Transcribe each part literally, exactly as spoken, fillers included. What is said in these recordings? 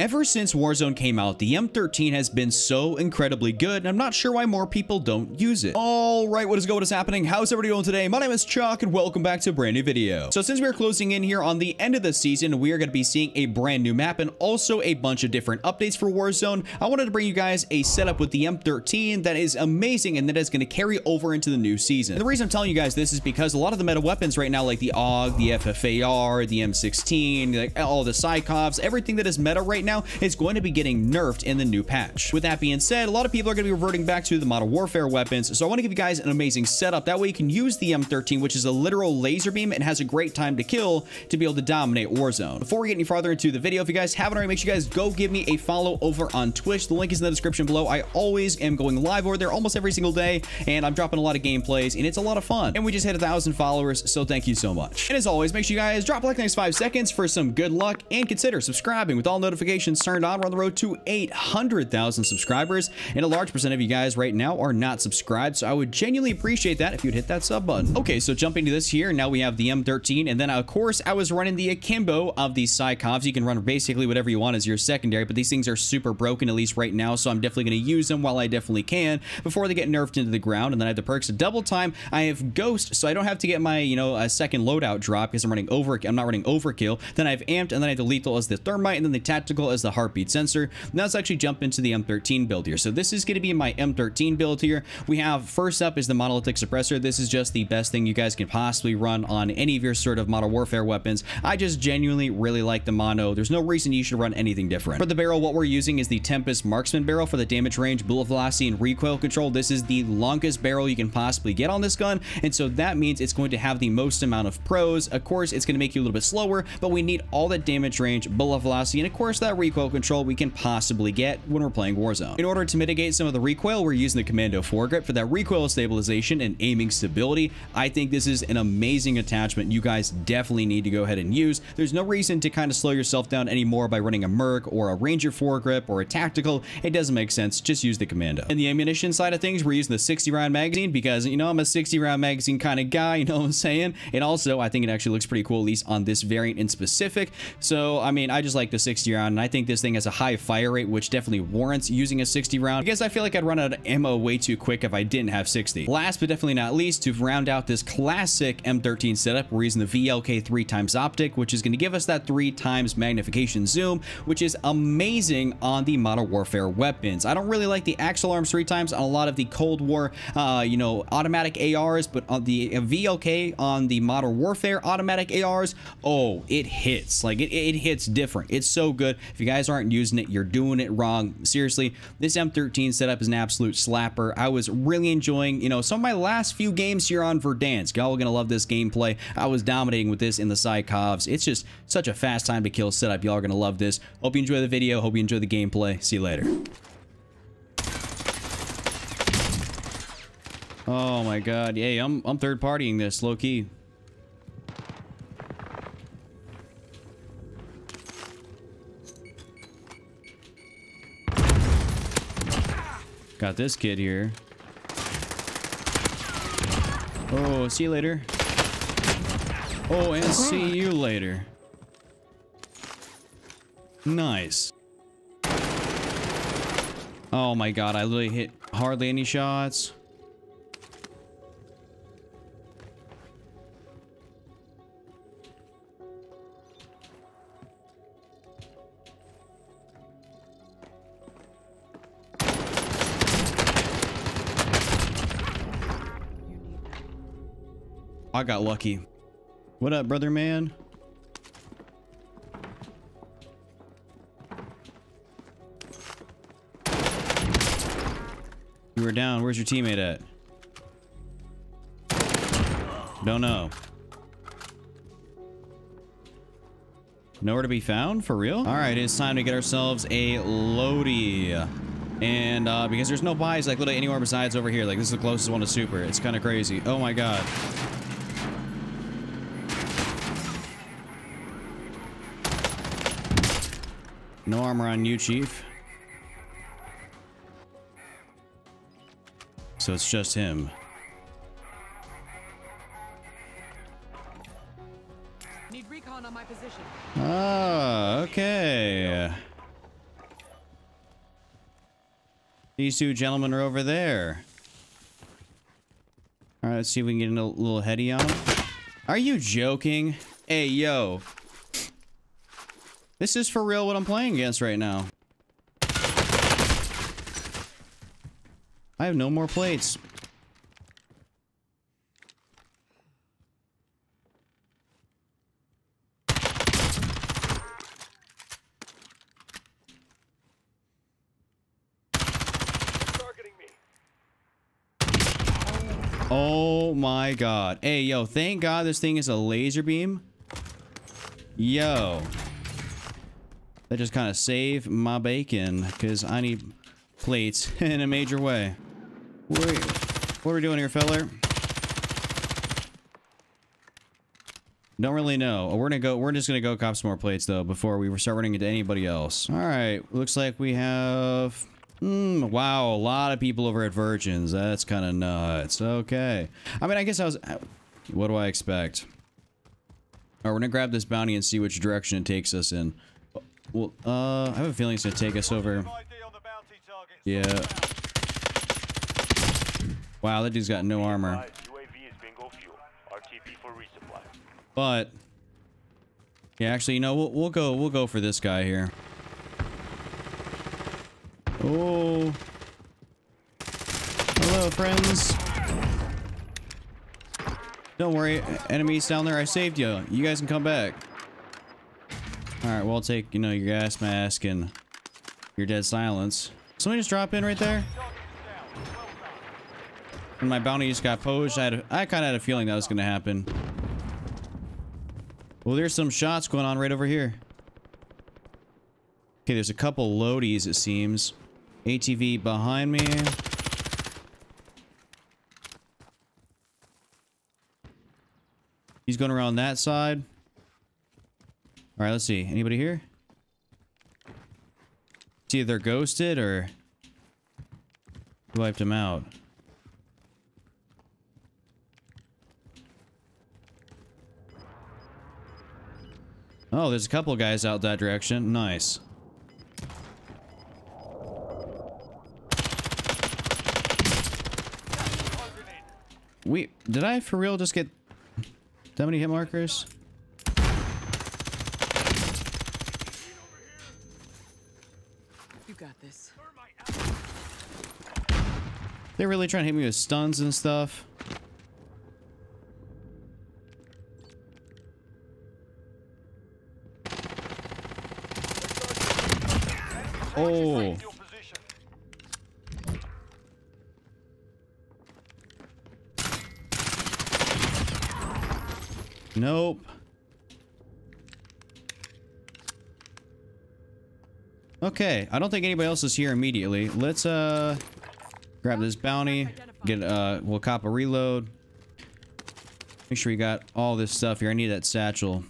Ever since Warzone came out, the M thirteen has been so incredibly good, and I'm not sure why more people don't use it. All right, what is going on? What is happening? How's everybody doing today? My name is Chuck, and welcome back to a brand new video. So since we're closing in here on the end of the season, we are going to be seeing a brand new map and also a bunch of different updates for Warzone. I wanted to bring you guys a setup with the M thirteen that is amazing and that is going to carry over into the new season. And the reason I'm telling you guys this is because a lot of the meta weapons right now, like the Aug, the F F A R, the M sixteen, like all the Sykovs, everything that is meta right now is going to be getting nerfed in the new patch. With that being said, a lot of people are going to be reverting back to the Modern Warfare weapons, so I want to give you guys an amazing setup. That way you can use the M thirteen, which is a literal laser beam and has a great time to kill, to be able to dominate Warzone. Before we get any farther into the video, if you guys haven't already, make sure you guys go give me a follow over on Twitch. The link is in the description below. I always am going live over there almost every single day, and I'm dropping a lot of gameplays, and it's a lot of fun. And we just hit a thousand followers, so thank you so much. And as always, make sure you guys drop a like in the next five seconds for some good luck, and consider subscribing with all notifications turned on. We're on the road to eight hundred thousand subscribers, and a large percent of you guys right now are not subscribed, so I would genuinely appreciate that if you'd hit that sub button. Okay, so jumping to this here, now we have the M thirteen, and then of course I was running the akimbo of the Sykovs. You can run basically whatever you want as your secondary, but these things are super broken, at least right now, so I'm definitely going to use them while I definitely can before they get nerfed into the ground. And then I have the perks of double time. I have ghost, so I don't have to get my, you know, a second loadout drop because I'm running over, I'm not running overkill. Then I have amped, and then I have the lethal as the thermite, and then the tactical as the heartbeat sensor. Now let's actually jump into the M thirteen build here. So this is going to be my M thirteen build here. We have, first up is the monolithic suppressor. This is just the best thing you guys can possibly run on any of your sort of Modern Warfare weapons. I just genuinely really like the mono. There's no reason you should run anything different. For the barrel, what we're using is the Tempest Marksman Barrel for the damage range, bullet velocity, and recoil control. This is the longest barrel you can possibly get on this gun, and so that means it's going to have the most amount of pros. Of course, it's going to make you a little bit slower, but we need all that damage range, bullet velocity, and of course that recoil control we can possibly get when we're playing Warzone. In order to mitigate some of the recoil, we're using the commando foregrip for that recoil stabilization and aiming stability. I think this is an amazing attachment you guys definitely need to go ahead and use. There's no reason to kind of slow yourself down anymore by running a merc or a ranger foregrip or a tactical. It doesn't make sense. Just use the commando. In the ammunition side of things, we're using the sixty round magazine because, you know, I'm a sixty round magazine kind of guy, you know what I'm saying? And also, I think it actually looks pretty cool, at least on this variant in specific. So, I mean, I just like the sixty round. And I think this thing has a high fire rate, which definitely warrants using a sixty round. I guess I feel like I'd run out of ammo way too quick if I didn't have sixty. Last but definitely not least, to round out this classic M thirteen setup, we're using the V L K three times optic, which is going to give us that three times magnification zoom, which is amazing on the Modern Warfare weapons. I don't really like the Axel Arms three times on a lot of the Cold War, uh, you know, automatic A Rs, but on the V L K on the Modern Warfare automatic A Rs, oh, it hits. Like it, it hits different. It's so good. If you guys aren't using it, you're doing it wrong. Seriously, this M thirteen setup is an absolute slapper. I was really enjoying, you know, some of my last few games here on Verdansk. Y'all are going to love this gameplay. I was dominating with this in the Sykovs. It's just such a fast time to kill setup. Y'all are going to love this. Hope you enjoy the video. Hope you enjoy the gameplay. See you later. Oh my God. Yay, I'm, I'm third partying this low key. Got this kid here. Oh, see you later. Oh, and see you later. Nice. Oh my God, I literally hit hardly any shots. I got lucky. What up, brother man? You were down. Where's your teammate at? Don't know. Nowhere to be found? For real? All right, it's time to get ourselves a loadie. And uh, because there's no buys like literally anywhere besides over here. Like this is the closest one to super. It's kind of crazy. Oh my God. No armor on you, Chief. So it's just him. Need recon on my position. Ah, okay. These two gentlemen are over there. All right, let's see if we can get a little heady on them. Are you joking? Hey, yo. This is for real what I'm playing against right now. I have no more plates. Oh my god. Hey, yo, thank god this thing is a laser beam. Yo. That just kind of saved my bacon, because I need plates in a major way. What are we, what are we doing here, feller? Don't really know. We're gonna go. We're just gonna go cop some more plates though before we start running into anybody else. All right. Looks like we have. Mm, wow, a lot of people over at Virgin's. That's kind of nuts. Okay. I mean, I guess I was. What do I expect? All right, we're gonna grab this bounty and see which direction it takes us in. Well, uh, I have a feeling it's gonna take us over. Yeah. Wow, that dude's got no armor. But yeah, actually, you know, we'll we'll go we'll go for this guy here. Oh, hello, friends. Don't worry, enemies down there. I saved you. You guys can come back. All right, we'll take you know your gas mask and your dead silence. Somebody just drop in right there. When my bounty just got posed, I, had a, I kind of had a feeling that was going to happen. Well, there's some shots going on right over here. Okay, there's a couple loadies, it seems. A T V behind me. He's going around that side. All right, let's see. Anybody here? See if they're ghosted or wiped them out. Oh, there's a couple of guys out that direction. Nice. We did I for real just get that many hit markers? You got this. They're really trying to hit me with stuns and stuff. Oh. Nope. Okay, I don't think anybody else is here immediately. Let's uh grab this bounty. Get uh we'll cop a reload. Make sure we got all this stuff here. I need that satchel.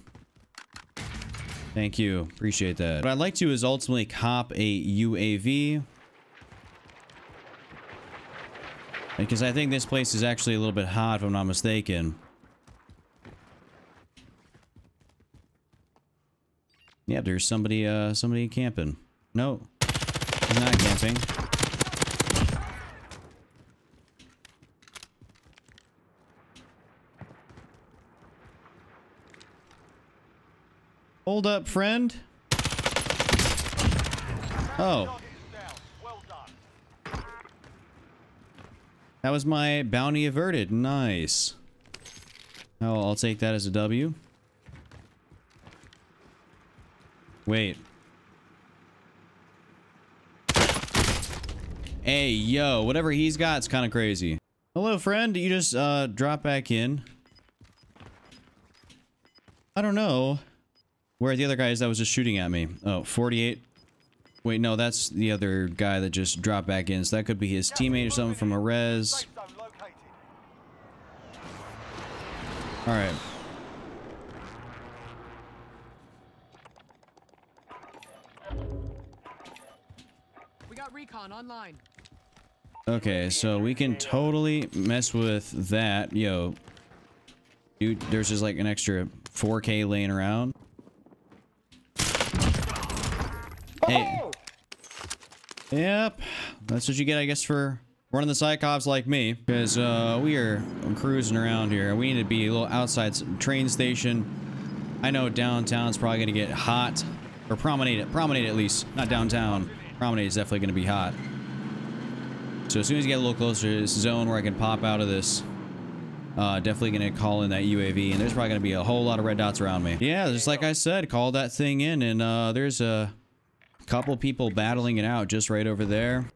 Thank you. Appreciate that. What I'd like to is ultimately cop a U A V. Because I think this place is actually a little bit hot, if I'm not mistaken. Yeah, there's somebody, uh, somebody camping. No, he's not camping. Hold up, friend. Oh. That was my bounty averted. Nice. Oh, I'll take that as a W. Wait. Hey, yo. Whatever he's got is kind of crazy. Hello, friend. You just uh, drop back in. I don't know. Where are the other guys that was just shooting at me? Oh, forty-eight. Wait, no, that's the other guy that just dropped back in. So that could be his teammate or something from a res. All right. We got recon online. Okay, so we can totally mess with that. Yo, dude, there's just like an extra four K laying around. Hey. Yep, that's what you get, I guess, for running the Sykovs like me, because uh, we are cruising around here. We need to be a little outside some train station. I know downtown's probably gonna get hot, or promenade, promenade at least, not downtown. Promenade is definitely gonna be hot. So as soon as you get a little closer to this zone where I can pop out of this, uh, definitely gonna call in that U A V, and there's probably gonna be a whole lot of red dots around me. Yeah, just like I said, call that thing in, and uh, there's a couple people battling it out just right over there.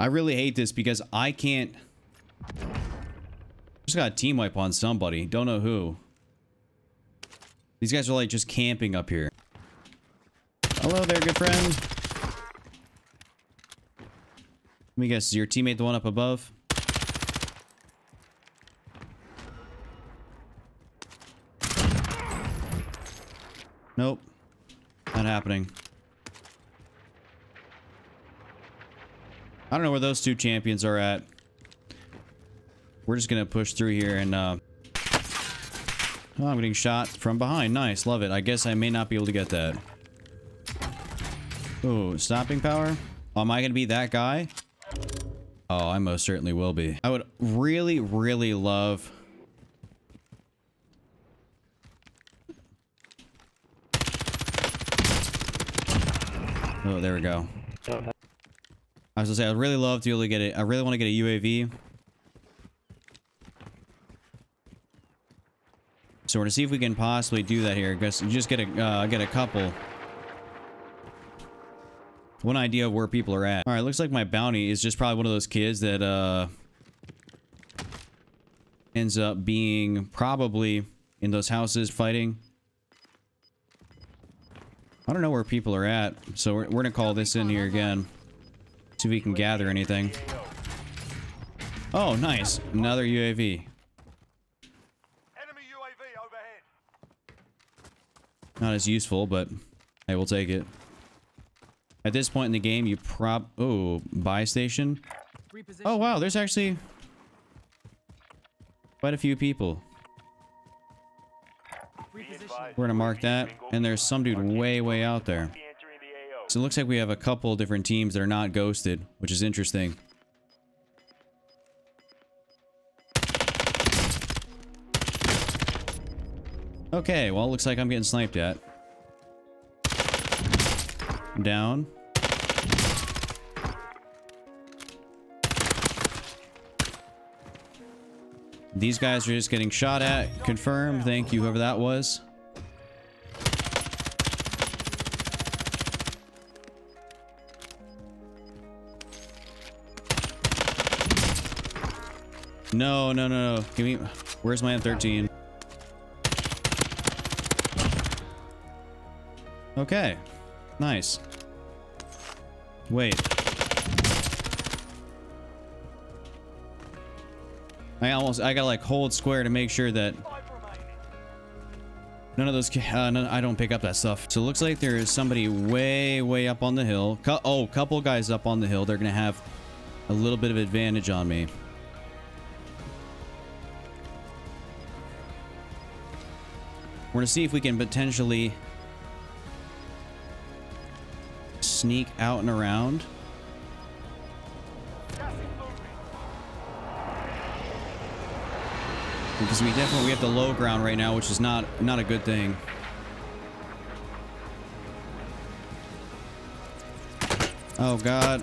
I really hate this because I can't. Just got a team wipe on somebody. Don't know who. These guys are like just camping up here. Hello there, good friend. Let me guess, is your teammate the one up above? Nope. Not happening. I don't know where those two champions are at. We're just gonna push through here and uh oh, I'm getting shot from behind. Nice, love it. I guess I may not be able to get that. Ooh, stopping power? Oh, am I gonna be that guy? Oh, I most certainly will be. I would really, really love. Oh, there we go. I was gonna say, I'd really love to be able to get it. I really want to get a U A V. So we're gonna see if we can possibly do that here. Guess just get a uh, get a couple. One idea of where people are at. All right, looks like my bounty is just probably one of those kids that uh, ends up being probably in those houses fighting. I don't know where people are at, so we're, we're gonna call this in here again. See if we can gather anything. Oh, nice. Another U A V. Enemy U A V overhead. Not as useful, but hey, we'll take it. At this point in the game, you prop... Oh, buy station. Oh, wow. There's actually quite a few people. We're going to mark that. And there's some dude way, way out there. So it looks like we have a couple different teams that are not ghosted, which is interesting. Okay, well, it looks like I'm getting sniped at. I'm down. These guys are just getting shot at. Confirmed. Thank you, whoever that was. No, no, no, no. Give me. Where's my M thirteen? Okay. Nice. Wait. I almost. I gotta like hold square to make sure that none of those. Uh, none, I don't pick up that stuff. So it looks like there is somebody way, way up on the hill. Co oh, couple guys up on the hill. They're gonna have a little bit of advantage on me. We're gonna see if we can potentially sneak out and around. Because we definitely we have the low ground right now, which is not not a good thing. Oh God.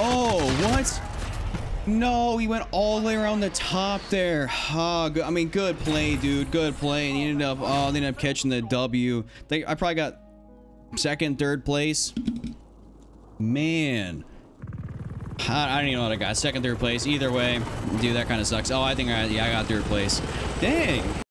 Oh, what? No, he went all the way around the top there. Oh, good. I mean, good play, dude. Good play. And he ended up, oh, they ended up catching the W. They, I probably got second, third place. Man. I, I don't even know what I got. Second, third place. Either way, dude, that kind of sucks. Oh, I think I, yeah, I got third place. Dang.